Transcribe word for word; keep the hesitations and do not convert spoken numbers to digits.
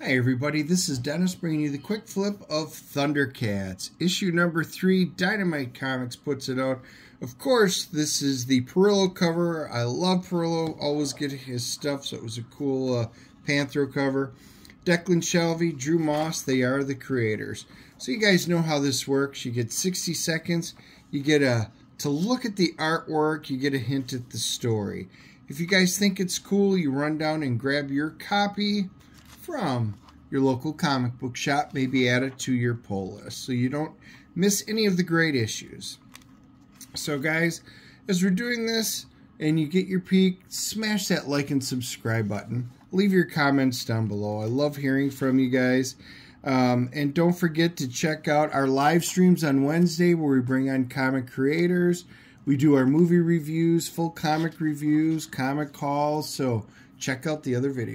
Hi everybody, this is Dennis bringing you the quick flip of Thundercats. Issue number three, Dynamite Comics puts it out. Of course, this is the Parrillo cover. I love Parrillo, always get his stuff, so it was a cool uh, Panthro cover. Declan Shalvey, Drew Moss, they are the creators. So you guys know how this works. You get sixty seconds, you get a, to look at the artwork, you get a hint at the story. If you guys think it's cool, you run down and grab your copy from your local comic book shop, maybe add it to your pull list so you don't miss any of the great issues. So guys, as we're doing this and you get your peek, smash that like and subscribe button. Leave your comments down below. I love hearing from you guys. Um, and don't forget to check out our live streams on Wednesday where we bring on comic creators. We do our movie reviews, full comic reviews, comic calls. So check out the other videos.